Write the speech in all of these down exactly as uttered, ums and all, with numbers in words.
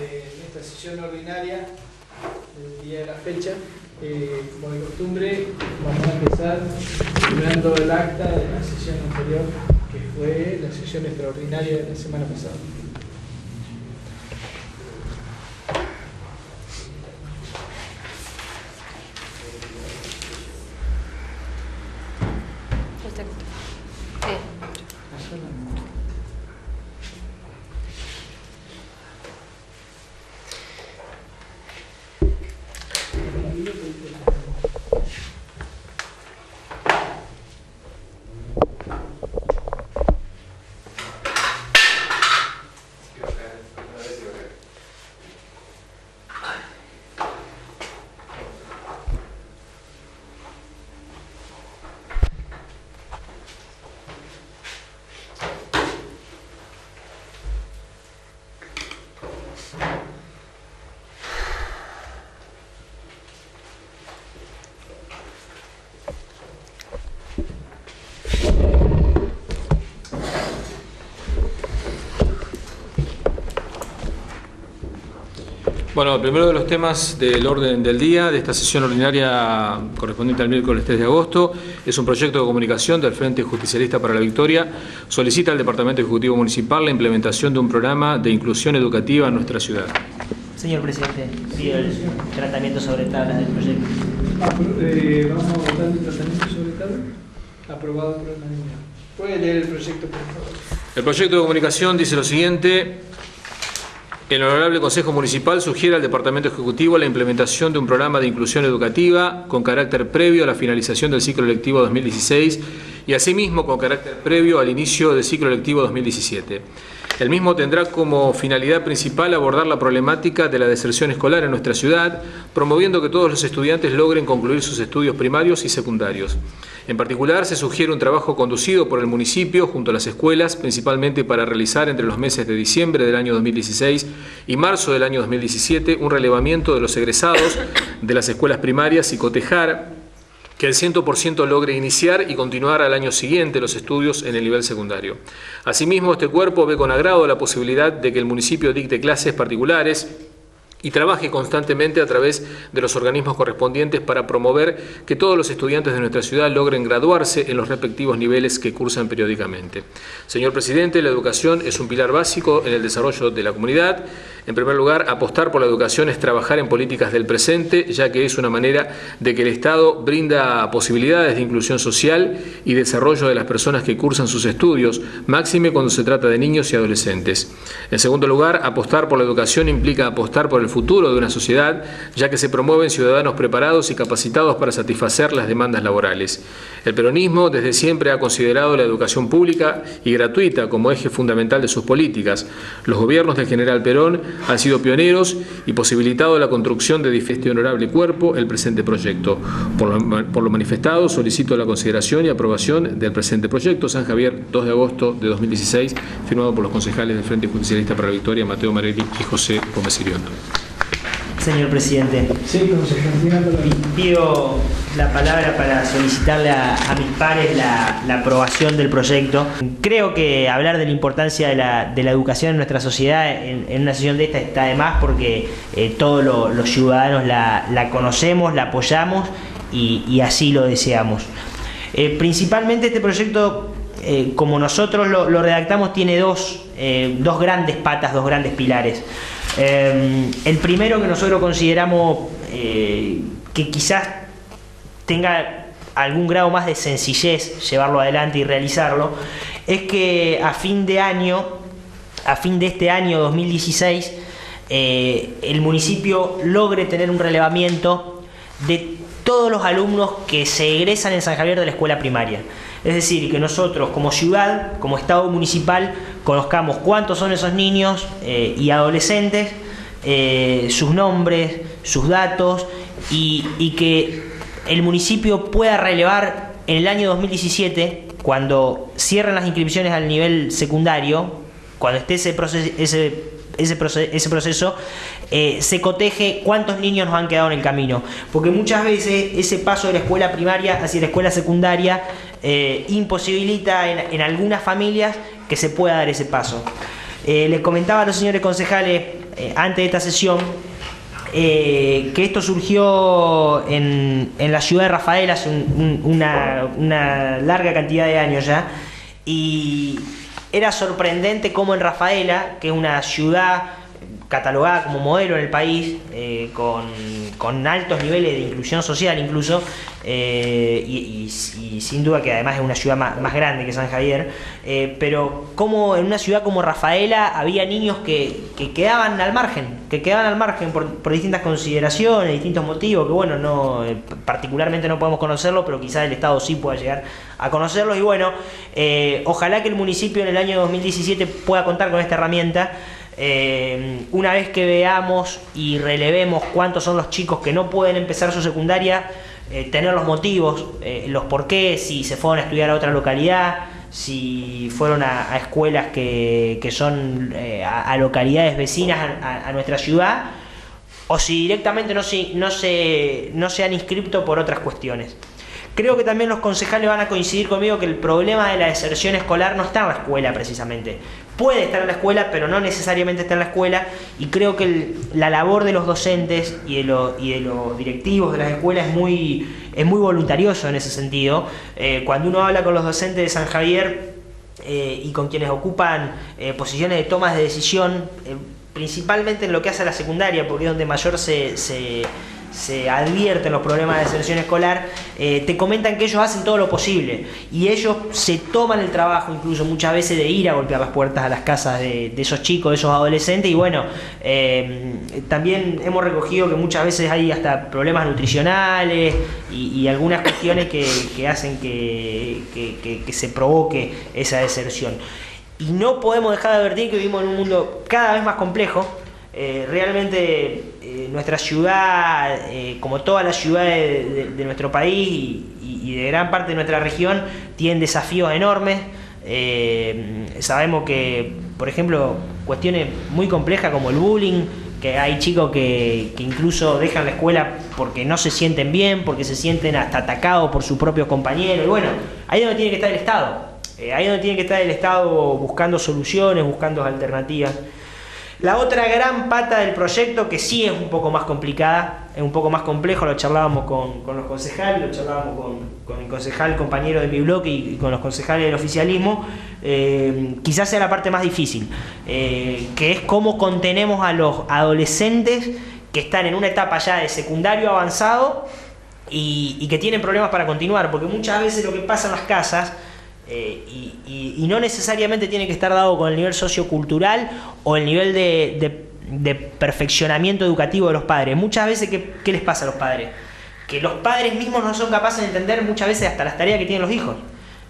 de nuestra sesión ordinaria del día de la fecha. Eh, como de costumbre, vamos a empezar mirando el acta de la sesión anterior, que fue la sesión extraordinaria de la semana pasada. Bueno, el primero de los temas del orden del día de esta sesión ordinaria correspondiente al miércoles tres de agosto es un proyecto de comunicación del Frente Justicialista para la Victoria. Solicita al Departamento Ejecutivo Municipal la implementación de un programa de inclusión educativa en nuestra ciudad. Señor Presidente, pido el tratamiento sobre tablas del proyecto. Eh, ¿Vamos a votar el tratamiento sobre tablas? Aprobado por unanimidad. ¿Puede leer el proyecto, por favor? El proyecto de comunicación dice lo siguiente. El Honorable Concejo Municipal sugiere al Departamento Ejecutivo la implementación de un programa de inclusión educativa con carácter previo a la finalización del ciclo lectivo dos mil dieciséis y asimismo con carácter previo al inicio del ciclo lectivo dos mil diecisiete. El mismo tendrá como finalidad principal abordar la problemática de la deserción escolar en nuestra ciudad, promoviendo que todos los estudiantes logren concluir sus estudios primarios y secundarios. En particular, se sugiere un trabajo conducido por el municipio junto a las escuelas, principalmente para realizar entre los meses de diciembre del año dos mil dieciséis y marzo del año dos mil diecisiete un relevamiento de los egresados de las escuelas primarias y cotejar que el cien por ciento logre iniciar y continuar al año siguiente los estudios en el nivel secundario. Asimismo, este cuerpo ve con agrado la posibilidad de que el municipio dicte clases particulares y trabaje constantemente a través de los organismos correspondientes para promover que todos los estudiantes de nuestra ciudad logren graduarse en los respectivos niveles que cursan periódicamente. Señor Presidente, la educación es un pilar básico en el desarrollo de la comunidad. En primer lugar, apostar por la educación es trabajar en políticas del presente, ya que es una manera de que el Estado brinda posibilidades de inclusión social y desarrollo de las personas que cursan sus estudios, máxime cuando se trata de niños y adolescentes. En segundo lugar, apostar por la educación implica apostar por el futuro de una sociedad, ya que se promueven ciudadanos preparados y capacitados para satisfacer las demandas laborales. El peronismo desde siempre ha considerado la educación pública y gratuita como eje fundamental de sus políticas. Los gobiernos del general Perón han sido pioneros y posibilitado la construcción de este honorable cuerpo el presente proyecto. Por lo, por lo manifestado, solicito la consideración y aprobación del presente proyecto. San Javier, dos de agosto de dos mil dieciséis, firmado por los concejales del Frente Justicialista para la Victoria, Mateo Marelli y José Gómez Sirión. Señor Presidente, sí, pido la palabra para solicitarle a, a mis pares la, la aprobación del proyecto. Creo que hablar de la importancia de la, de la educación en nuestra sociedad en, en una sesión de esta está de más porque eh, todos lo, los ciudadanos la, la conocemos, la apoyamos y, y así lo deseamos. Eh, principalmente este proyecto, eh, como nosotros lo, lo redactamos, tiene dos, eh, dos grandes patas, dos grandes pilares. Eh, el primero que nosotros consideramos eh, que quizás tenga algún grado más de sencillez llevarlo adelante y realizarlo, es que a fin de año, a fin de este año dos mil dieciséis, eh, el municipio logre tener un relevamiento de todos los alumnos que se egresan en San Javier de la escuela primaria. Es decir, que nosotros como ciudad, como Estado municipal, conozcamos cuántos son esos niños eh, y adolescentes, eh, sus nombres, sus datos, y, y que el municipio pueda relevar en el año dos mil diecisiete, cuando cierren las inscripciones al nivel secundario, cuando esté ese proceso, ese, ese proceso, ese proceso eh, se coteje cuántos niños nos han quedado en el camino. Porque muchas veces ese paso de la escuela primaria hacia la escuela secundaria Eh, imposibilita en, en algunas familias que se pueda dar ese paso. Eh, les comentaba a los señores concejales eh, antes de esta sesión, eh, que esto surgió en, en la ciudad de Rafaela hace un, un, una, una larga cantidad de años ya, y era sorprendente cómo en Rafaela, que es una ciudad catalogada como modelo en el país, eh, con, con altos niveles de inclusión social incluso, eh, y, y, y sin duda que además es una ciudad más, más grande que San Javier, eh, pero como en una ciudad como Rafaela había niños que, que quedaban al margen, que quedaban al margen por, por distintas consideraciones, distintos motivos, que bueno, no eh, particularmente no podemos conocerlo, pero quizás el Estado sí pueda llegar a conocerlos, y bueno, eh, ojalá que el municipio en el año dos mil diecisiete pueda contar con esta herramienta. Eh, una vez que veamos y relevemos cuántos son los chicos que no pueden empezar su secundaria, eh, tener los motivos, eh, los porqués, si se fueron a estudiar a otra localidad, si fueron a, a escuelas que, que son eh, a, a localidades vecinas a, a nuestra ciudad, o si directamente no se, no se, no se han inscripto por otras cuestiones. Creo que también los concejales van a coincidir conmigo que el problema de la deserción escolar no está en la escuela precisamente. Puede estar en la escuela, pero no necesariamente está en la escuela, y creo que el, la labor de los docentes y de, lo, y de los directivos de las escuelas es muy, es muy voluntarioso en ese sentido. Eh, cuando uno habla con los docentes de San Javier eh, y con quienes ocupan eh, posiciones de tomas de decisión, eh, principalmente en lo que hace a la secundaria, porque es donde mayor se... se se advierten los problemas de deserción escolar, eh, te comentan que ellos hacen todo lo posible y ellos se toman el trabajo incluso muchas veces de ir a golpear las puertas a las casas de, de esos chicos, de esos adolescentes, y bueno, eh, también hemos recogido que muchas veces hay hasta problemas nutricionales y, y algunas cuestiones que, que hacen que, que, que, que se provoque esa deserción. Y no podemos dejar de advertir que vivimos en un mundo cada vez más complejo. Eh, realmente eh, nuestra ciudad, eh, como todas las ciudades de, de, de nuestro país y, y de gran parte de nuestra región, tienen desafíos enormes. Eh, sabemos que, por ejemplo, cuestiones muy complejas como el bullying, que hay chicos que, que incluso dejan la escuela porque no se sienten bien, porque se sienten hasta atacados por sus propios compañeros. Y bueno, ahí es donde tiene que estar el Estado. Eh, ahí es donde tiene que estar el Estado buscando soluciones, buscando alternativas. La otra gran pata del proyecto, que sí es un poco más complicada, es un poco más complejo, lo charlábamos con, con los concejales, lo charlábamos con, con el concejal compañero de mi bloque y, y con los concejales del oficialismo, eh, quizás sea la parte más difícil, eh, que es cómo contenemos a los adolescentes que están en una etapa ya de secundario avanzado y, y que tienen problemas para continuar, porque muchas veces lo que pasa en las casas, Eh, y, y, y no necesariamente tiene que estar dado con el nivel sociocultural o el nivel de, de, de perfeccionamiento educativo de los padres. Muchas veces, ¿qué, qué les pasa a los padres? Que los padres mismos no son capaces de entender muchas veces hasta las tareas que tienen los hijos.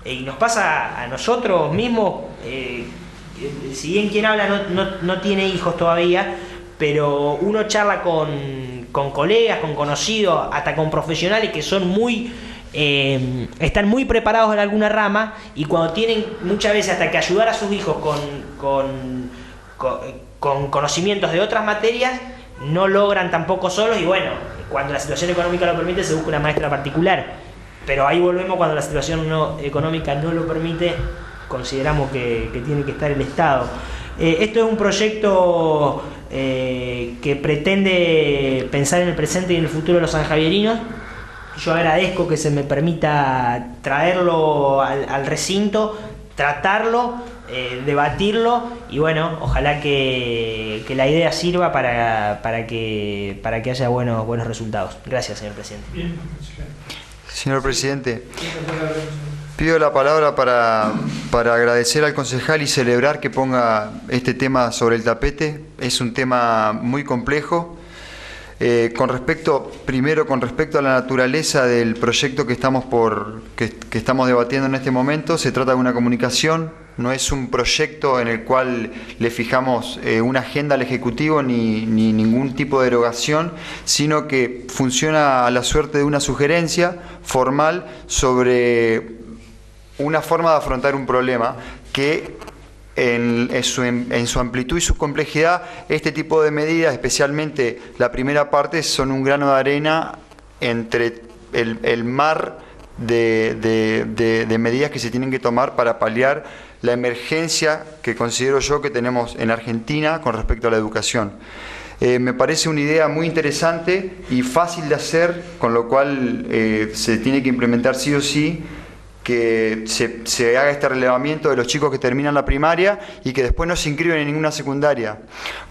Eh, y nos pasa a, a nosotros mismos, eh, eh, si bien quien habla no, no, no tiene hijos todavía, pero uno charla con, con colegas, con conocidos, hasta con profesionales que son muy... Eh, están muy preparados en alguna rama, y cuando tienen muchas veces hasta que ayudar a sus hijos con, con, con, con conocimientos de otras materias, no logran tampoco solos, y bueno, cuando la situación económica lo permite se busca una maestra particular, pero ahí volvemos, cuando la situación no, económica no lo permite, consideramos que, que tiene que estar el Estado. Eh, esto es un proyecto eh, que pretende pensar en el presente y en el futuro de los sanjavierinos. Yo agradezco que se me permita traerlo al, al recinto, tratarlo, eh, debatirlo, y bueno, ojalá que, que la idea sirva para, para, que, para que haya buenos, buenos resultados. Gracias, señor presidente. Bien. Señor presidente, pido la palabra para, para agradecer al concejal y celebrar que ponga este tema sobre el tapete. Es un tema muy complejo. Eh, con respecto, primero con respecto a la naturaleza del proyecto que estamos, por, que, que estamos debatiendo en este momento, se trata de una comunicación, no es un proyecto en el cual le fijamos eh, una agenda al Ejecutivo ni, ni ningún tipo de derogación, sino que funciona a la suerte de una sugerencia formal sobre una forma de afrontar un problema que... En, en, su, en su amplitud y su complejidad, este tipo de medidas, especialmente la primera parte, son un grano de arena entre el, el mar de, de, de, de medidas que se tienen que tomar para paliar la emergencia que considero yo que tenemos en Argentina con respecto a la educación. Eh, me parece una idea muy interesante y fácil de hacer, con lo cual eh, se tiene que implementar sí o sí, que se, se haga este relevamiento de los chicos que terminan la primaria y que después no se inscriben en ninguna secundaria,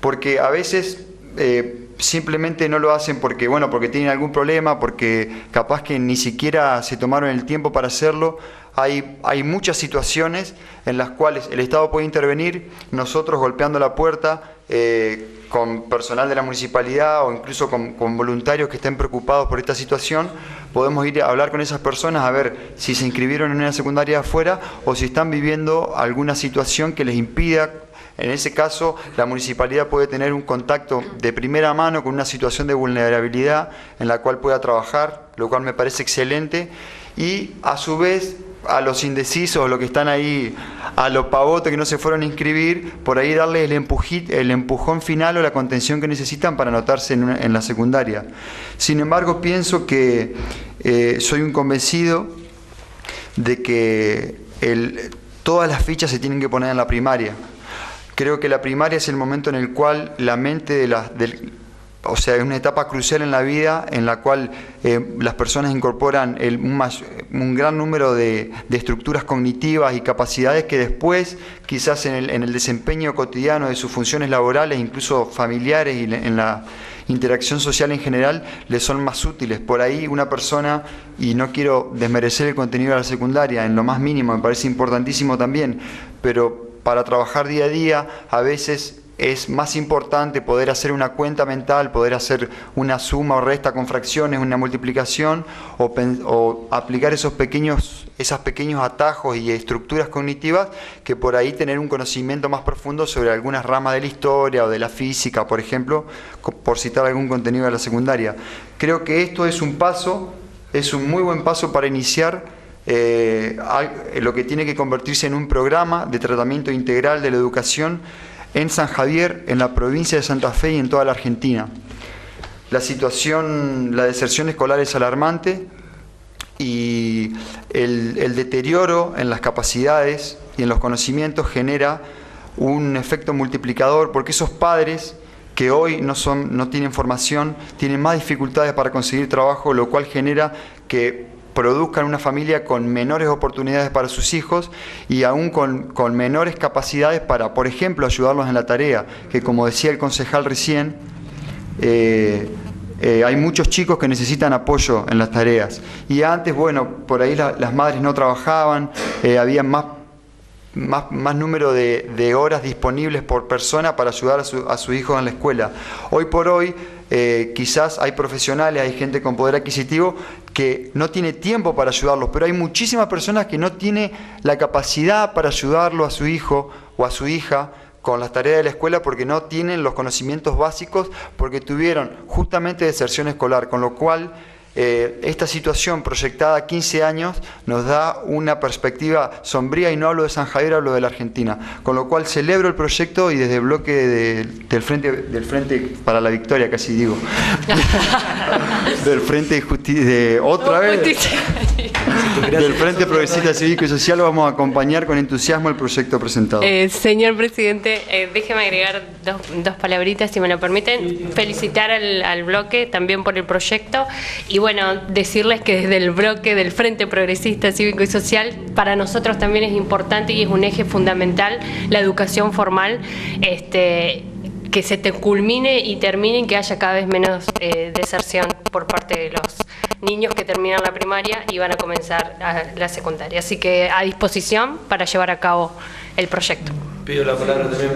porque a veces eh, simplemente no lo hacen porque, bueno, porque tienen algún problema, porque capaz que ni siquiera se tomaron el tiempo para hacerlo. Hay, hay muchas situaciones en las cuales el Estado puede intervenir, nosotros golpeando la puerta, eh, con personal de la municipalidad o incluso con, con voluntarios que estén preocupados por esta situación, podemos ir a hablar con esas personas a ver si se inscribieron en una secundaria afuera o si están viviendo alguna situación que les impida. En ese caso, la municipalidad puede tener un contacto de primera mano con una situación de vulnerabilidad en la cual pueda trabajar, lo cual me parece excelente, y a su vez a los indecisos, los que están ahí, a los pavotes que no se fueron a inscribir, por ahí darles el, empujit, el empujón final o la contención que necesitan para anotarse en, una, en la secundaria. Sin embargo, pienso que eh, soy un convencido de que el, todas las fichas se tienen que poner en la primaria. Creo que la primaria es el momento en el cual la mente de las... Del, O sea, es una etapa crucial en la vida en la cual eh, las personas incorporan el, un, un gran número de, de estructuras cognitivas y capacidades que después, quizás en el, en el desempeño cotidiano de sus funciones laborales, incluso familiares y en la interacción social en general, les son más útiles. Por ahí una persona, y no quiero desmerecer el contenido de la secundaria, en lo más mínimo, me parece importantísimo también, pero para trabajar día a día, a veces es más importante poder hacer una cuenta mental, poder hacer una suma o resta con fracciones, una multiplicación, o, o aplicar esos pequeños, esos pequeños atajos y estructuras cognitivas, que por ahí tener un conocimiento más profundo sobre algunas ramas de la historia o de la física, por ejemplo, por citar algún contenido de la secundaria. Creo que esto es un paso, es un muy buen paso para iniciar eh, lo que tiene que convertirse en un programa de tratamiento integral de la educación en San Javier, en la provincia de Santa Fe y en toda la Argentina. La situación, la deserción escolar es alarmante y el, el deterioro en las capacidades y en los conocimientos genera un efecto multiplicador, porque esos padres que hoy no, son, no tienen formación tienen más dificultades para conseguir trabajo, lo cual genera que produzcan una familia con menores oportunidades para sus hijos y aún con, con menores capacidades para, por ejemplo, ayudarlos en la tarea, que como decía el concejal recién, eh, eh, hay muchos chicos que necesitan apoyo en las tareas. Y antes, bueno, por ahí la, las madres no trabajaban, eh, había más, más, más número de, de horas disponibles por persona para ayudar a su, a su hijo en la escuela. Hoy por hoy, Eh, quizás hay profesionales, hay gente con poder adquisitivo que no tiene tiempo para ayudarlos, pero hay muchísimas personas que no tienen la capacidad para ayudarlo a su hijo o a su hija con las tareas de la escuela, porque no tienen los conocimientos básicos, porque tuvieron justamente deserción escolar, con lo cual eh, esta situación proyectada a quince años nos da una perspectiva sombría, y no hablo de San Javier, hablo de la Argentina, con lo cual celebro el proyecto y desde el bloque de, del, frente, del Frente para la Victoria, casi digo, del Frente Justicia, de, otra vez, del Frente Progresista Cívico y Social, vamos a acompañar con entusiasmo el proyecto presentado. Eh, señor Presidente, eh, déjeme agregar dos, dos palabritas, si me lo permiten. Felicitar al, al bloque también por el proyecto y Y bueno, decirles que desde el bloque del Frente Progresista Cívico y Social, para nosotros también es importante y es un eje fundamental la educación formal, este, que se te culmine y termine, y que haya cada vez menos eh, deserción por parte de los niños que terminan la primaria y van a comenzar a la secundaria. Así que a disposición para llevar a cabo el proyecto. Pido la palabra también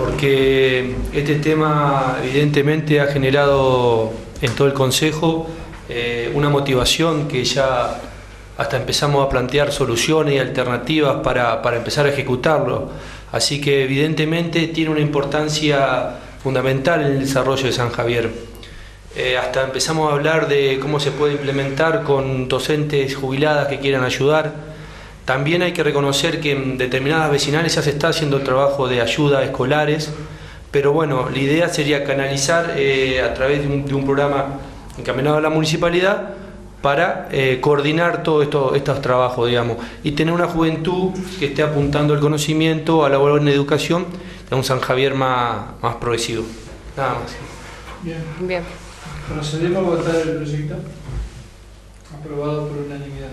porque este tema evidentemente ha generado en todo el Consejo Eh, una motivación que ya hasta empezamos a plantear soluciones y alternativas para, para empezar a ejecutarlo. Así que evidentemente tiene una importancia fundamental en el desarrollo de San Javier. Eh, hasta empezamos a hablar de cómo se puede implementar con docentes jubiladas que quieran ayudar. También hay que reconocer que en determinadas vecinales ya se está haciendo el trabajo de ayuda a escolares, pero bueno, la idea sería canalizar eh, a través de un, de un programa encaminado a la municipalidad, para eh, coordinar todos esto, estos trabajos, digamos, y tener una juventud que esté apuntando al conocimiento, a la buena educación, de un San Javier más, más progresivo. Nada más. Bien. Bien. Procedemos a votar el proyecto. Aprobado por unanimidad.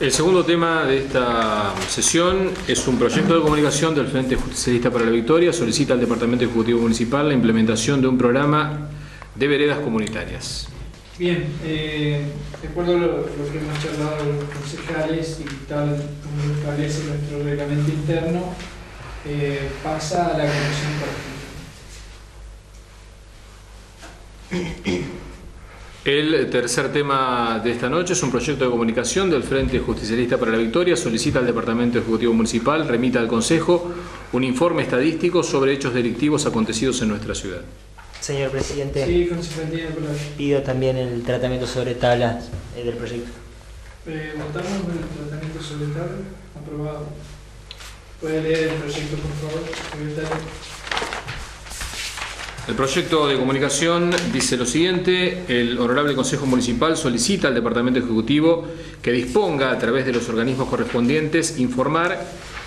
El segundo tema de esta sesión es un proyecto de comunicación del Frente Justicialista para la Victoria. Solicita al Departamento Ejecutivo Municipal la implementación de un programa de veredas comunitarias. Bien, eh, de acuerdo a lo, lo que hemos charlado los concejales y tal como establece nuestro reglamento interno, eh, pasa a la comisión pertinente. El tercer tema de esta noche es un proyecto de comunicación del Frente Justicialista para la Victoria. Solicita al Departamento Ejecutivo Municipal, remita al Consejo, un informe estadístico sobre hechos delictivos acontecidos en nuestra ciudad. Señor Presidente, sí, pido también el tratamiento sobre tablas eh, del proyecto. Eh, ¿Votamos el tratamiento sobre tablas? Aprobado. ¿Puede leer el proyecto, por favor, secretario? El proyecto de comunicación dice lo siguiente: el Honorable Concejo Municipal solicita al Departamento Ejecutivo que disponga a través de los organismos correspondientes informar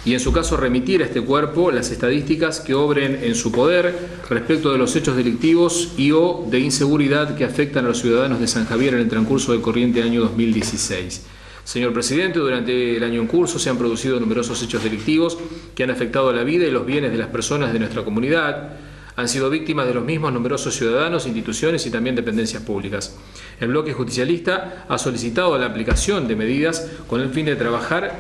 y en su caso remitir a este cuerpo las estadísticas que obren en su poder respecto de los hechos delictivos y o de inseguridad que afectan a los ciudadanos de San Javier en el transcurso del corriente año dos mil dieciséis. Señor Presidente, durante el año en curso se han producido numerosos hechos delictivos que han afectado a la vida y los bienes de las personas de nuestra comunidad. Han sido víctimas de los mismos numerosos ciudadanos, instituciones y también dependencias públicas. El bloque justicialista ha solicitado la aplicación de medidas con el fin de trabajar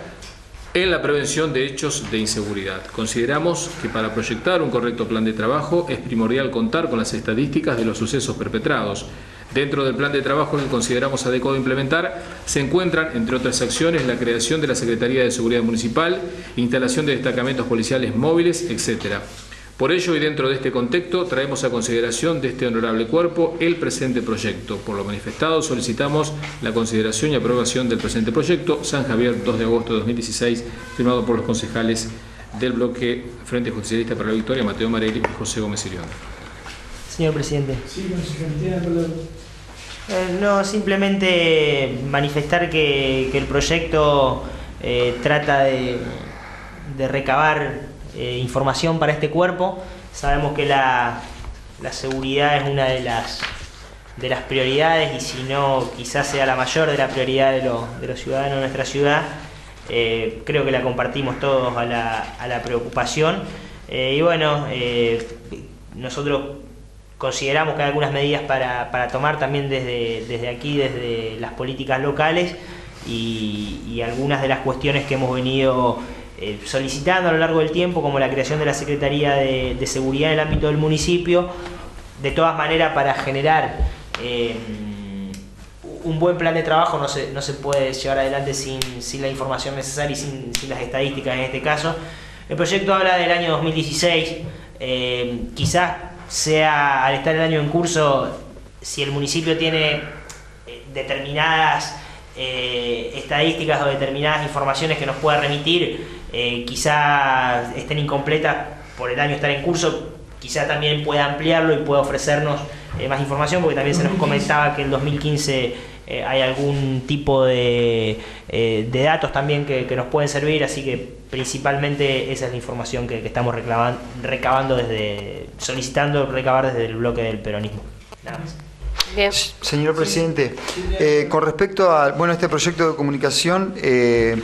en la prevención de hechos de inseguridad. Consideramos que para proyectar un correcto plan de trabajo es primordial contar con las estadísticas de los sucesos perpetrados. Dentro del plan de trabajo que consideramos adecuado implementar, se encuentran, entre otras acciones, la creación de la Secretaría de Seguridad Municipal, instalación de destacamentos policiales móviles, etcétera. Por ello, y dentro de este contexto, traemos a consideración de este honorable cuerpo el presente proyecto. Por lo manifestado, solicitamos la consideración y aprobación del presente proyecto San Javier dos de agosto de dos mil dieciséis, firmado por los concejales del bloque Frente Justicialista para la Victoria, Mateo Marelli y José Gómez Sirión. Señor Presidente. Sí, consejera, perdón. Eh, no, simplemente manifestar que, que el proyecto eh, trata de, de recabar Eh, información para este cuerpo. Sabemos que la, la seguridad es una de las, de las prioridades, y si no, quizás sea la mayor de la prioridad de, lo, de los ciudadanos de nuestra ciudad. Eh, creo que la compartimos todos, a la, a la preocupación. Eh, y bueno, eh, nosotros consideramos que hay algunas medidas para, para tomar también desde, desde aquí, desde las políticas locales, y, y algunas de las cuestiones que hemos venido Eh, solicitando a lo largo del tiempo, como la creación de la Secretaría de, de Seguridad en el ámbito del municipio. De todas maneras, para generar eh, un buen plan de trabajo no se, no se puede llevar adelante sin, sin la información necesaria y sin, sin las estadísticas en este caso. El proyecto habla del año dos mil dieciséis, eh, quizás sea, al estar el año en curso, si el municipio tiene determinadas eh, estadísticas o determinadas informaciones que nos pueda remitir, Eh, quizá estén incompletas por el año estar en curso, quizá también pueda ampliarlo y pueda ofrecernos eh, más información, porque también se nos comentaba que en dos mil quince eh, hay algún tipo de, eh, de datos también que, que nos pueden servir, así que principalmente esa es la información que, que estamos reclaman, recabando desde, solicitando recabar desde el bloque del peronismo. Nada más. Bien. Señor Presidente, eh, con respecto a bueno, este proyecto de comunicación, eh,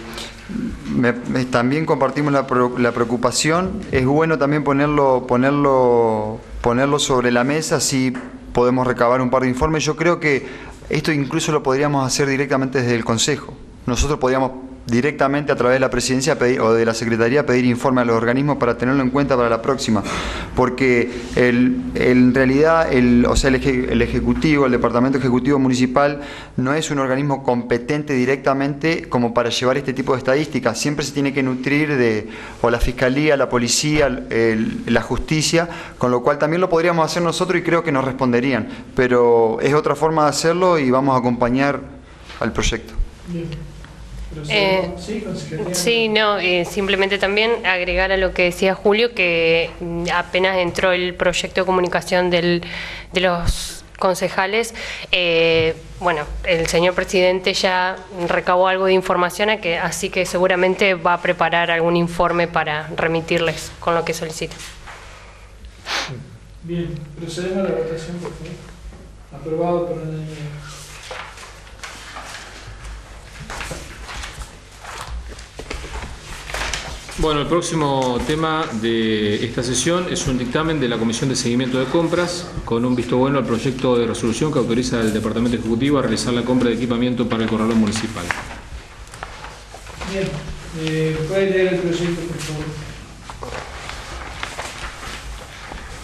Me, me, también compartimos la, pro, la preocupación. Es bueno también ponerlo, ponerlo, ponerlo sobre la mesa, si podemos recabar un par de informes. Yo creo que esto incluso lo podríamos hacer directamente desde el Consejo. Nosotros podríamos directamente a través de la Presidencia pedir, o de la Secretaría pedir informe a los organismos para tenerlo en cuenta para la próxima, porque el, el, en realidad el, o sea, el, eje, el Ejecutivo, el Departamento Ejecutivo Municipal no es un organismo competente directamente como para llevar este tipo de estadísticas. Siempre se tiene que nutrir de o la Fiscalía, la Policía, el, la Justicia, con lo cual también lo podríamos hacer nosotros y creo que nos responderían, pero es otra forma de hacerlo y vamos a acompañar al proyecto. Bien. Eh, sí, no, eh, simplemente también agregar a lo que decía Julio, que apenas entró el proyecto de comunicación del, de los concejales, eh, bueno, el señor presidente ya recabó algo de información, a que, así que seguramente va a preparar algún informe para remitirles con lo que solicita. Bien, procedemos a la votación, por favor. Aprobado por unanimidad. Bueno, el próximo tema de esta sesión es un dictamen de la Comisión de Seguimiento de Compras con un visto bueno al proyecto de resolución que autoriza al Departamento Ejecutivo a realizar la compra de equipamiento para el corralón municipal. Bien, eh, ¿puede leer el proyecto, por favor?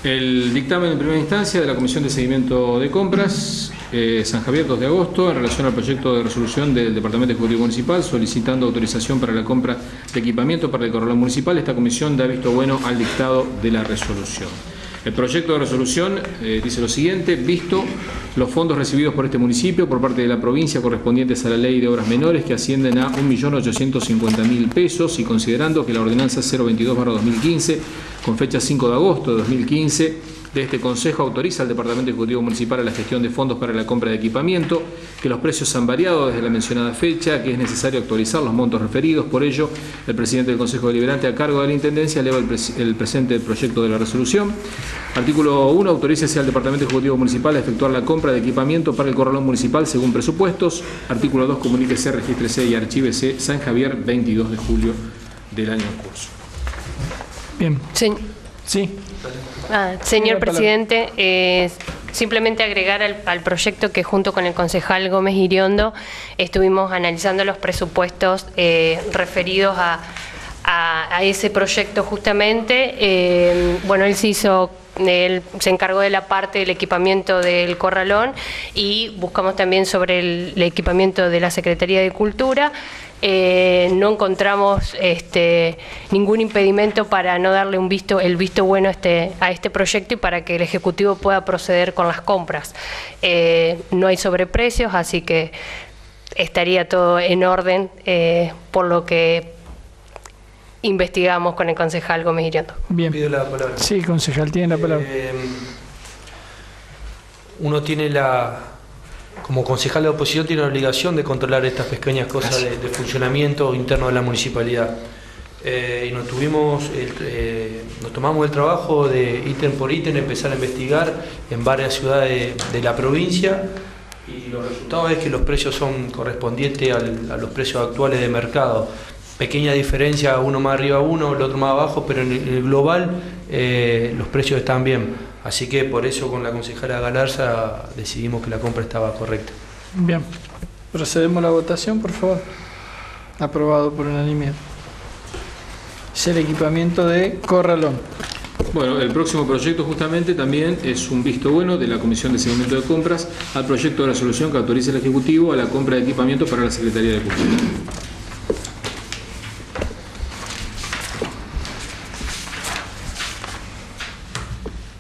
El dictamen en primera instancia de la Comisión de Seguimiento de Compras, eh, San Javier, dos de agosto, en relación al proyecto de resolución del Departamento Ejecutivo Municipal solicitando autorización para la compra de equipamiento para el corralón municipal. Esta comisión da visto bueno al dictado de la resolución. El proyecto de resolución eh, dice lo siguiente: visto los fondos recibidos por este municipio por parte de la provincia correspondientes a la Ley de Obras Menores, que ascienden a un millón ochocientos cincuenta mil pesos, y considerando que la ordenanza cero veintidós barra dos mil quince, con fecha cinco de agosto de dos mil quince, de este Consejo autoriza al Departamento Ejecutivo Municipal a la gestión de fondos para la compra de equipamiento, que los precios han variado desde la mencionada fecha, que es necesario actualizar los montos referidos. Por ello, el Presidente del Consejo Deliberante, a cargo de la Intendencia, eleva el, pres el presente proyecto de la resolución. Artículo uno. Autorícese al Departamento Ejecutivo Municipal a efectuar la compra de equipamiento para el corralón municipal según presupuestos. Artículo dos. Comuníquese, regístrese y archívese. San Javier, veintidós de julio del año en curso. Bien. Sí. Sí. Ah, señor presidente, eh, simplemente agregar al, al proyecto que junto con el concejal Gómez Iriondo estuvimos analizando los presupuestos eh, referidos a, a, a ese proyecto justamente. Eh, bueno, él se hizo... Él se encargó de la parte del equipamiento del corralón, y buscamos también sobre el, el equipamiento de la Secretaría de Cultura. Eh, no encontramos este, ningún impedimento para no darle un visto, el visto bueno este, a este proyecto, y para que el Ejecutivo pueda proceder con las compras. Eh, no hay sobreprecios, así que estaría todo en orden, eh, por lo que investigamos con el concejal Gómez Iriondo. Bien. Pido la palabra. Sí, concejal, tiene la palabra. Eh, uno tiene la... Como concejal de la oposición tiene la obligación de controlar estas pequeñas cosas de, de funcionamiento interno de la municipalidad. Eh, y nos tuvimos... El, eh, nos tomamos el trabajo de ítem por ítem empezar a investigar en varias ciudades de, de la provincia, y los resultados es que los precios son correspondientes al, a los precios actuales de mercado. Pequeña diferencia, uno más arriba, uno, el otro más abajo, pero en el global eh, los precios están bien. Así que por eso con la concejala Galarza decidimos que la compra estaba correcta. Bien, procedemos a la votación, por favor. Aprobado por unanimidad. Es el equipamiento de corralón. Bueno, el próximo proyecto justamente también es un visto bueno de la Comisión de Seguimiento de Compras al proyecto de resolución que autoriza el Ejecutivo a la compra de equipamiento para la Secretaría de Cultura.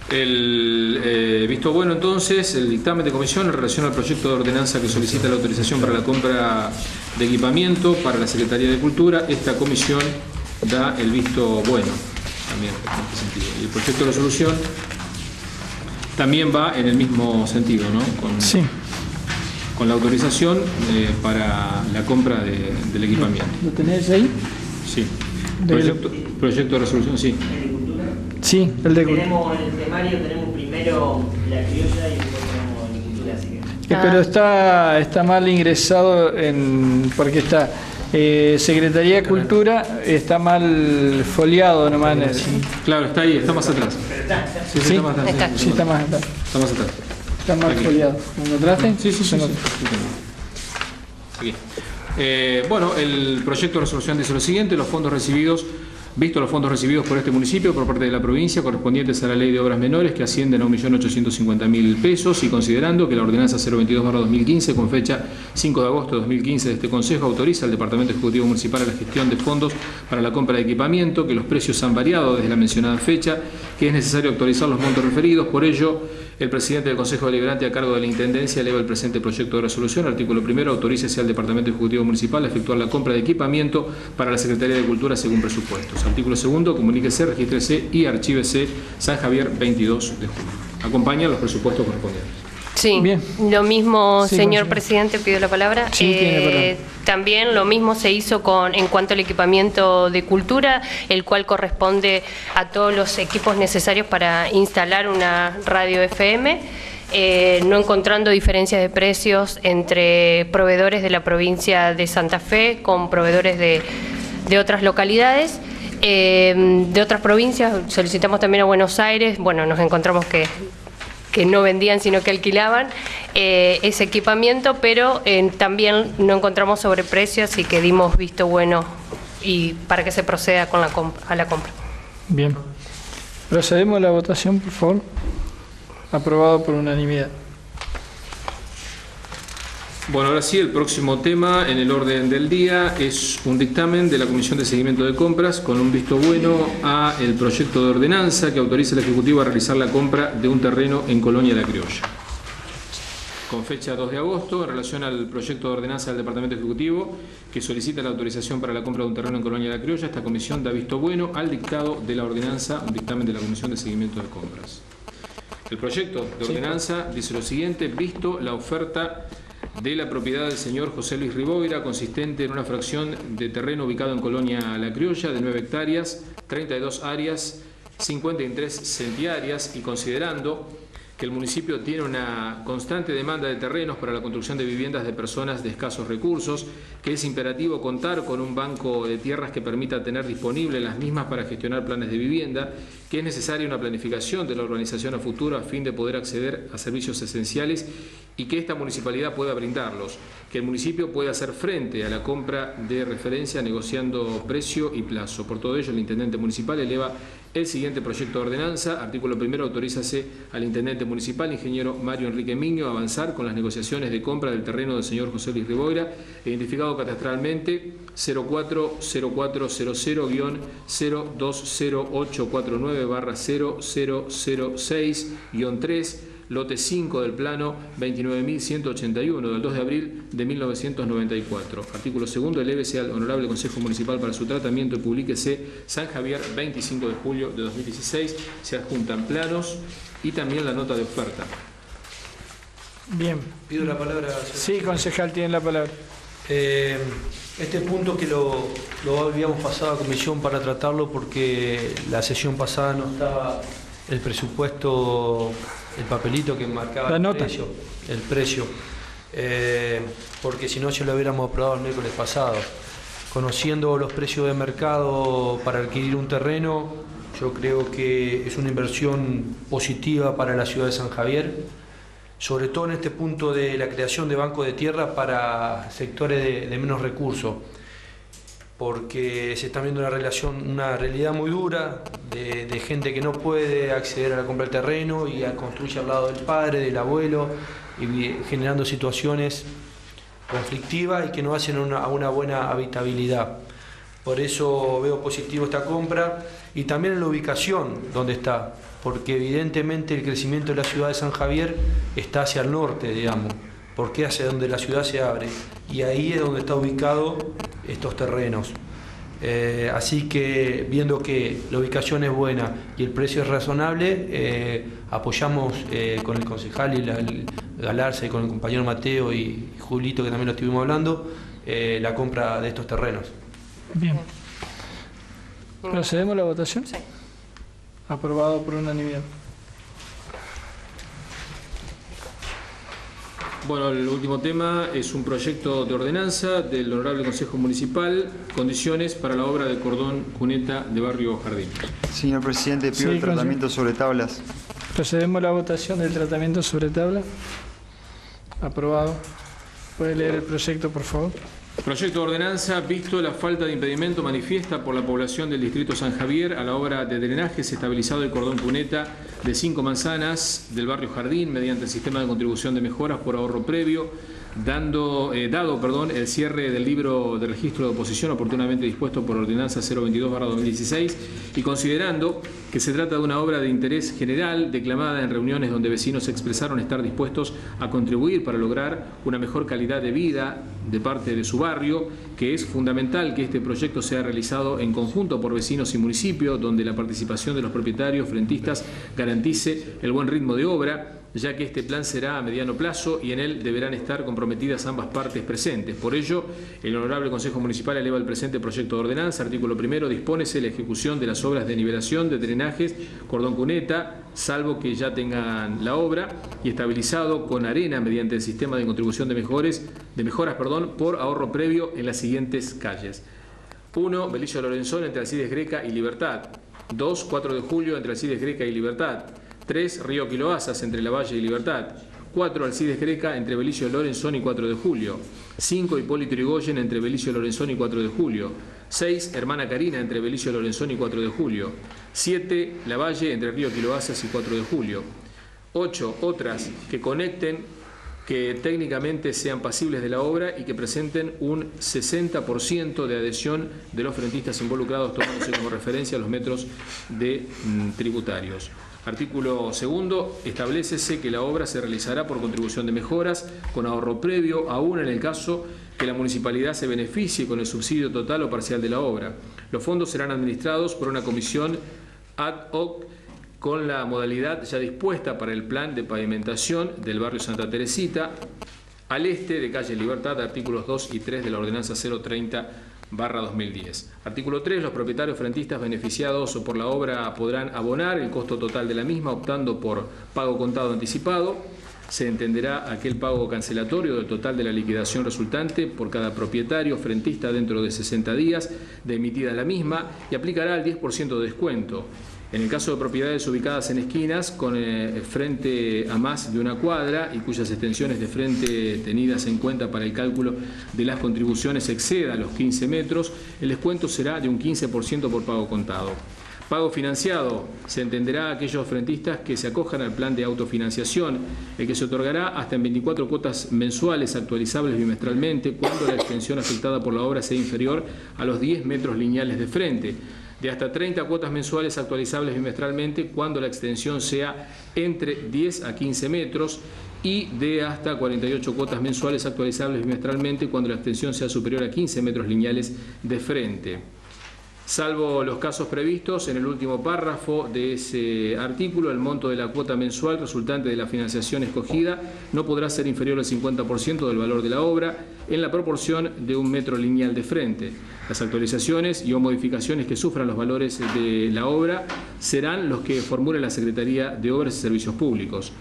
El eh, visto bueno, entonces, el dictamen de comisión en relación al proyecto de ordenanza que solicita la autorización para la compra de equipamiento para la Secretaría de Cultura. Esta comisión da el visto bueno también en este sentido. Y el proyecto de resolución también va en el mismo sentido, ¿no? Con, sí. Con la autorización eh, para la compra de, del equipamiento. ¿Lo tenés ahí? Sí. Proyecto, proyecto de resolución, sí. Sí, el de Cultura. Tenemos el temario, tenemos primero La Criolla y después tenemos La Cultura, así que... Ah. Pero está, está mal ingresado en, porque está eh, Secretaría de Cultura, está mal foliado nomás. Sí. Claro, está ahí, está más atrás. Pero está, está. Sí, sí, está más atrás. Está. Sí, está más atrás. Está más atrás. Está mal Aquí. foliado. ¿Me encontraste? Sí, sí, sí. sí, sí. Aquí. Eh, bueno, el proyecto de resolución dice lo siguiente: los fondos recibidos... Visto los fondos recibidos por este municipio por parte de la provincia correspondientes a la Ley de Obras Menores, que ascienden a un millón ochocientos cincuenta mil pesos, y considerando que la ordenanza cero veintidós barra dos mil quince, con fecha cinco de agosto de dos mil quince, de este Consejo autoriza al Departamento Ejecutivo Municipal a la gestión de fondos para la compra de equipamiento, que los precios han variado desde la mencionada fecha, que es necesario actualizar los montos referidos. Por ello, el Presidente del Consejo Deliberante, a cargo de la Intendencia, eleva el presente proyecto de resolución. Artículo primero. Autorícese al Departamento Ejecutivo Municipal a efectuar la compra de equipamiento para la Secretaría de Cultura según presupuestos. Artículo segundo. Comuníquese, regístrese y archívese. San Javier, veintidós de julio. Acompañan los presupuestos correspondientes. Sí, bien. Lo mismo, sí, señor bien. Presidente, pido la palabra. Sí, eh, tiene la palabra. También lo mismo se hizo con en cuanto al equipamiento de cultura, el cual corresponde a todos los equipos necesarios para instalar una radio F M. Eh, no encontrando diferencias de precios entre proveedores de la provincia de Santa Fe con proveedores de, de otras localidades, eh, de otras provincias. Solicitamos también a Buenos Aires, bueno, nos encontramos que, que no vendían sino que alquilaban eh, ese equipamiento, pero eh, también no encontramos sobreprecios, así que dimos visto bueno y para que se proceda con la comp- a la compra. Bien, procedemos a la votación, por favor. Aprobado por unanimidad. Bueno, ahora sí, el próximo tema en el orden del día es un dictamen de la Comisión de Seguimiento de Compras con un visto bueno a el proyecto de ordenanza que autoriza al Ejecutivo a realizar la compra de un terreno en Colonia La Criolla. Con fecha dos de agosto, en relación al proyecto de ordenanza del Departamento Ejecutivo que solicita la autorización para la compra de un terreno en Colonia La Criolla, esta comisión da visto bueno al dictado de la ordenanza, un dictamen de la Comisión de Seguimiento de Compras. El proyecto de ordenanza dice lo siguiente: visto la oferta de la propiedad del señor José Luis Rivoira, consistente en una fracción de terreno ubicado en Colonia La Criolla de nueve hectáreas, treinta y dos áreas, cincuenta y tres centiáreas, y considerando que el municipio tiene una constante demanda de terrenos para la construcción de viviendas de personas de escasos recursos, que es imperativo contar con un banco de tierras que permita tener disponible las mismas para gestionar planes de vivienda, que es necesaria una planificación de la urbanización a futuro a fin de poder acceder a servicios esenciales y que esta municipalidad pueda brindarlos, que el municipio pueda hacer frente a la compra de referencia negociando precio y plazo. Por todo ello, el intendente municipal eleva el siguiente proyecto de ordenanza. Artículo primero, autorízase al intendente municipal, ingeniero Mario Enrique Miño, a avanzar con las negociaciones de compra del terreno del señor José Luis Rivoira, identificado catastralmente cero cuatro cero cuatro cero cero guión cero dos cero ocho cuatro nueve barra cero cero cero seis guión tres, lote cinco del plano veintinueve mil ciento ochenta y uno del dos de abril de mil novecientos noventa y cuatro. Artículo segundo, elévese al Honorable Concejo Municipal para su tratamiento y publíquese San Javier veinticinco de julio de dos mil dieciséis. Se adjuntan planos y también la nota de oferta. Bien. Pido la palabra. Sí, concejal, tiene la palabra. Eh, este punto que lo, lo habíamos pasado a comisión para tratarlo porque la sesión pasada no estaba el presupuesto, el papelito que marcaba la nota, el precio, el precio. Eh, porque si no ya lo hubiéramos aprobado el miércoles pasado. Conociendo los precios de mercado para adquirir un terreno, yo creo que es una inversión positiva para la ciudad de San Javier, sobre todo en este punto de la creación de bancos de tierra para sectores de, de menos recursos, porque se está viendo una, relación, una realidad muy dura de, de gente que no puede acceder a la compra del terreno y a construir al lado del padre, del abuelo, y generando situaciones conflictivas y que no hacen una, a una buena habitabilidad. Por eso veo positivo esta compra y también en la ubicación donde está, porque evidentemente el crecimiento de la ciudad de San Javier está hacia el norte, digamos, porque hacia donde la ciudad se abre, y ahí es donde está ubicado estos terrenos. Eh, así que viendo que la ubicación es buena y el precio es razonable, eh, apoyamos eh, con el concejal y la, el Galarse, con el compañero Mateo y Julito, que también lo estuvimos hablando, eh, la compra de estos terrenos. Bien. ¿Procedemos a la votación? Sí. Aprobado por unanimidad. Bueno, el último tema es un proyecto de ordenanza del Honorable Concejo Municipal, condiciones para la obra de cordón cuneta de Barrio Jardín. Señor Presidente, pido sí, el tratamiento sobre tablas. Procedemos a la votación del tratamiento sobre tablas. Aprobado. ¿Puede leer el proyecto, por favor? Proyecto de ordenanza, visto la falta de impedimento manifiesta por la población del distrito San Javier a la obra de drenajes estabilizado del cordón cuneta de cinco manzanas del barrio Jardín mediante el sistema de contribución de mejoras por ahorro previo, dando, eh, dado perdón, el cierre del libro de registro de oposición oportunamente dispuesto por ordenanza cero veintidós barra dos mil dieciséis, y considerando que se trata de una obra de interés general declamada en reuniones donde vecinos expresaron estar dispuestos a contribuir para lograr una mejor calidad de vida de parte de su barrio, que es fundamental que este proyecto sea realizado en conjunto por vecinos y municipio, donde la participación de los propietarios frentistas garantice el buen ritmo de obra, ya que este plan será a mediano plazo y en él deberán estar comprometidas ambas partes presentes. Por ello, el Honorable Concejo Municipal eleva el presente proyecto de ordenanza. Artículo primero, dispónese la ejecución de las obras de nivelación de drenajes, cordón cuneta, salvo que ya tengan la obra, y estabilizado con arena mediante el sistema de contribución de, mejores, de mejoras perdón, por ahorro previo en las siguientes calles. uno. Belillo Lorenzón entre Alcides Greca y Libertad. dos. cuatro de julio entre Alcides Greca y Libertad. tres. Río Quiloazas entre La Valle y Libertad. cuatro. Alcides Greca entre Belillo Lorenzón y cuatro de julio. cinco. Hipólito Yrigoyen entre Belillo Lorenzón y cuatro de julio. seis. Hermana Karina entre Belillo Lorenzón y cuatro de julio. siete. La Valle entre Río Quiloazas y cuatro de julio. ocho. Otras que conecten, que técnicamente sean pasibles de la obra y que presenten un sesenta por ciento de adhesión de los frentistas involucrados, tomándose como referencia los metros de tributarios. Artículo segundo, establécese que la obra se realizará por contribución de mejoras, con ahorro previo, aún en el caso que la municipalidad se beneficie con el subsidio total o parcial de la obra. Los fondos serán administrados por una comisión ad hoc, con la modalidad ya dispuesta para el plan de pavimentación del barrio Santa Teresita, al este de calle Libertad, artículos dos y tres de la ordenanza cero treinta barra dos mil diez. Artículo tres. Los propietarios frentistas beneficiados por la obra podrán abonar el costo total de la misma optando por pago contado anticipado. Se entenderá aquel pago cancelatorio del total de la liquidación resultante por cada propietario frentista dentro de sesenta días de emitida la misma y aplicará el diez por ciento de descuento. En el caso de propiedades ubicadas en esquinas con eh, frente a más de una cuadra y cuyas extensiones de frente tenidas en cuenta para el cálculo de las contribuciones exceda los quince metros, el descuento será de un quince por ciento por pago contado. Pago financiado, se entenderá a aquellos frentistas que se acojan al plan de autofinanciación, el que se otorgará hasta en veinticuatro cuotas mensuales actualizables bimestralmente cuando la extensión afectada por la obra sea inferior a los diez metros lineales de frente, de hasta treinta cuotas mensuales actualizables bimestralmente cuando la extensión sea entre diez a quince metros y de hasta cuarenta y ocho cuotas mensuales actualizables bimestralmente cuando la extensión sea superior a quince metros lineales de frente. Salvo los casos previstos en el último párrafo de ese artículo, el monto de la cuota mensual resultante de la financiación escogida no podrá ser inferior al cincuenta por ciento del valor de la obra en la proporción de un metro lineal de frente. Las actualizaciones y o modificaciones que sufran los valores de la obra serán los que formule la Secretaría de Obras y Servicios Públicos.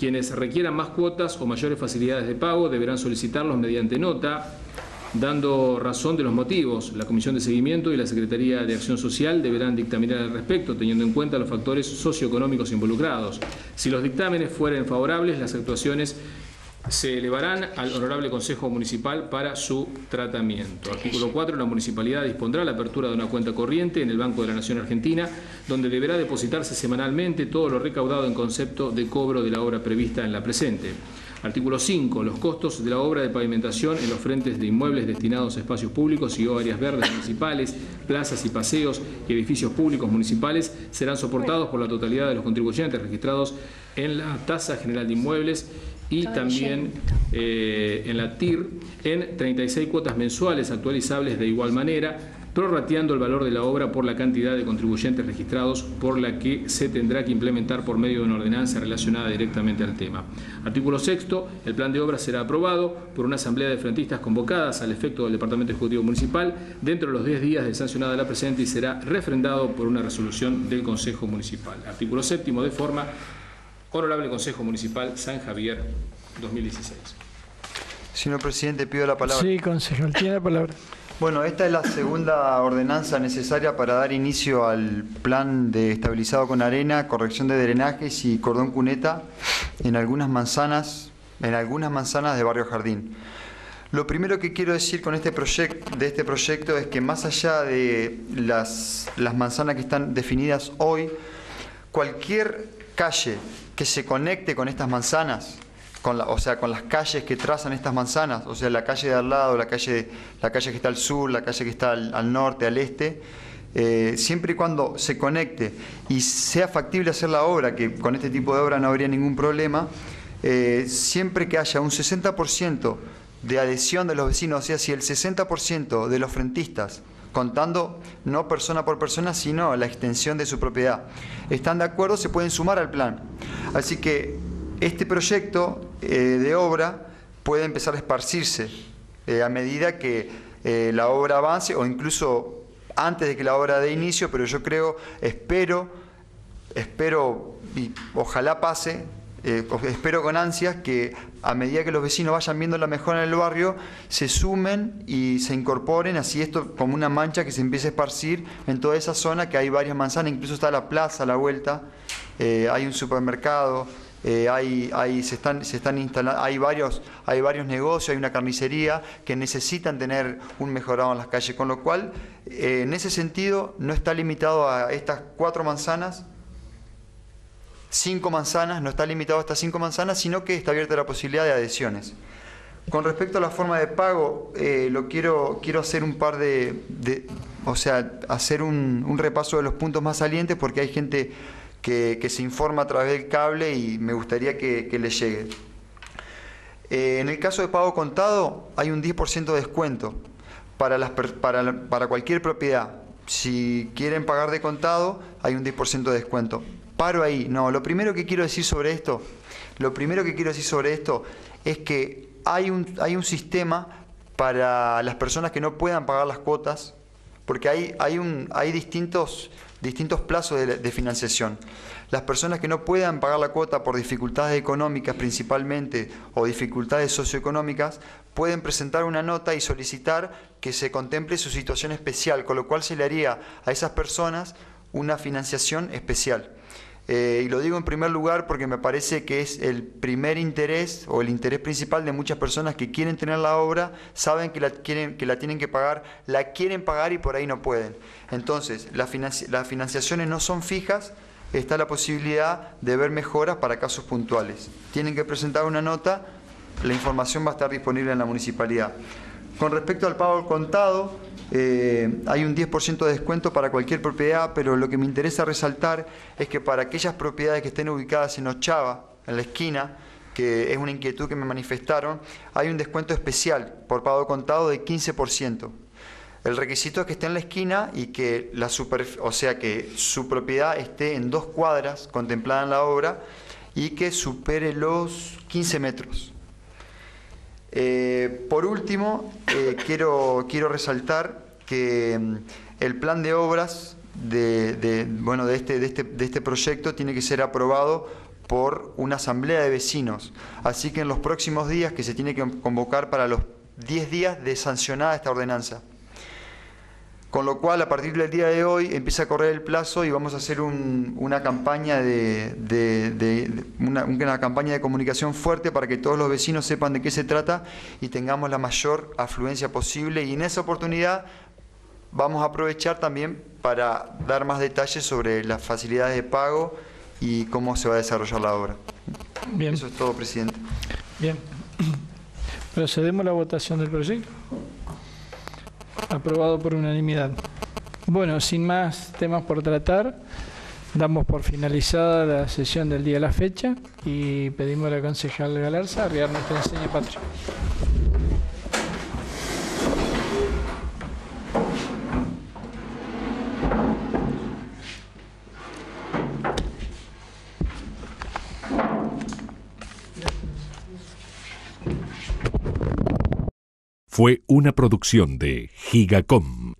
Quienes requieran más cuotas o mayores facilidades de pago deberán solicitarlos mediante nota, dando razón de los motivos. La Comisión de Seguimiento y la Secretaría de Acción Social deberán dictaminar al respecto, teniendo en cuenta los factores socioeconómicos involucrados. Si los dictámenes fueren favorables, las actuaciones se elevarán al Honorable Concejo Municipal para su tratamiento. Artículo cuatro. La municipalidad dispondrá la apertura de una cuenta corriente en el Banco de la Nación Argentina, donde deberá depositarse semanalmente todo lo recaudado en concepto de cobro de la obra prevista en la presente. Artículo cinco. Los costos de la obra de pavimentación en los frentes de inmuebles destinados a espacios públicos y o áreas verdes municipales, plazas y paseos y edificios públicos municipales serán soportados por la totalidad de los contribuyentes registrados en la Tasa General de Inmuebles y también eh, en la T I R en treinta y seis cuotas mensuales actualizables de igual manera, prorrateando el valor de la obra por la cantidad de contribuyentes registrados, por la que se tendrá que implementar por medio de una ordenanza relacionada directamente al tema. Artículo sexto. El plan de obra será aprobado por una asamblea de frentistas convocadas al efecto del Departamento Ejecutivo Municipal dentro de los diez días de sancionada la presente y será refrendado por una resolución del Concejo Municipal. Artículo séptimo. De forma, Honorable Concejo Municipal San Javier, dos mil dieciséis. Señor Presidente, pido la palabra. Sí, concejal, tiene la palabra. Bueno, esta es la segunda ordenanza necesaria para dar inicio al plan de estabilizado con arena, corrección de drenajes y cordón cuneta en algunas manzanas, en algunas manzanas de Barrio Jardín. Lo primero que quiero decir con este proyecto, de este proyecto es que más allá de las, las manzanas que están definidas hoy, cualquier calle que se conecte con estas manzanas, Con la, o sea, con las calles que trazan estas manzanas, o sea, la calle de al lado, la calle, la calle que está al sur, la calle que está al, al norte, al este, eh, siempre y cuando se conecte y sea factible hacer la obra, que con este tipo de obra no habría ningún problema, eh, siempre que haya un sesenta por ciento de adhesión de los vecinos, o sea, si el sesenta por ciento de los frentistas, contando no persona por persona, sino la extensión de su propiedad, están de acuerdo, se pueden sumar al plan. Así que Este proyecto eh, de obra puede empezar a esparcirse eh, a medida que eh, la obra avance, o incluso antes de que la obra dé inicio, pero yo creo, espero, espero y ojalá pase, eh, espero con ansias que a medida que los vecinos vayan viendo la mejora en el barrio, se sumen y se incorporen, así esto como una mancha que se empiece a esparcir en toda esa zona, que hay varias manzanas, incluso está la plaza a la vuelta, eh, hay un supermercado, eh, hay, hay, se están, se están instalando, hay varios, hay varios negocios, hay una carnicería que necesitan tener un mejorado en las calles, con lo cual eh, en ese sentido no está limitado a estas cuatro manzanas, cinco manzanas, no está limitado hasta cinco manzanas, sino que está abierta la posibilidad de adhesiones. Con respecto a la forma de pago, eh, lo quiero, quiero hacer un par de, de o sea, hacer un, un repaso de los puntos más salientes, porque hay gente que, que se informa a través del cable y me gustaría que, que le llegue. Eh, en el caso de pago contado, hay un diez por ciento de descuento para, las, para, para cualquier propiedad. Si quieren pagar de contado, hay un diez por ciento de descuento. Paro ahí. No, lo primero que quiero decir sobre esto, lo primero que quiero decir sobre esto es que hay un, hay un sistema para las personas que no puedan pagar las cuotas, porque hay, hay, un, hay distintos, distintos plazos de, de financiación. Las personas que no puedan pagar la cuota por dificultades económicas principalmente, o dificultades socioeconómicas, pueden presentar una nota y solicitar que se contemple su situación especial, con lo cual se le haría a esas personas una financiación especial. Eh, y lo digo en primer lugar porque me parece que es el primer interés o el interés principal de muchas personas que quieren tener la obra, saben que la, quieren, que la tienen que pagar, la quieren pagar y por ahí no pueden. Entonces, la financi las financiaciones no son fijas, está la posibilidad de ver mejoras para casos puntuales. Tienen que presentar una nota, la información va a estar disponible en la municipalidad. Con respecto al pago contado, eh, hay un diez por ciento de descuento para cualquier propiedad, pero lo que me interesa resaltar es que para aquellas propiedades que estén ubicadas en Ochava, en la esquina, que es una inquietud que me manifestaron, hay un descuento especial por pago contado de quince por ciento. El requisito es que esté en la esquina y que, la super, o sea, que su propiedad esté en dos cuadras contemplada en la obra y que supere los quince metros. Eh, por último, eh, quiero, quiero resaltar que mm, el plan de obras de, de, bueno, de, este, de, este, de este proyecto tiene que ser aprobado por una asamblea de vecinos. Así que en los próximos días, que se tiene que convocar para los diez días de sancionada esta ordenanza. Con lo cual, a partir del día de hoy, empieza a correr el plazo y vamos a hacer un, una, campaña de, de, de, de, una, una campaña de comunicación fuerte para que todos los vecinos sepan de qué se trata y tengamos la mayor afluencia posible. Y en esa oportunidad vamos a aprovechar también para dar más detalles sobre las facilidades de pago y cómo se va a desarrollar la obra. Bien. Eso es todo, presidente. Bien. Procedemos a la votación del proyecto. Aprobado por unanimidad. Bueno, sin más temas por tratar, damos por finalizada la sesión del día de la fecha y pedimos a la concejal Galarza arriar nuestra enseña patria. Fue una producción de Gigacom.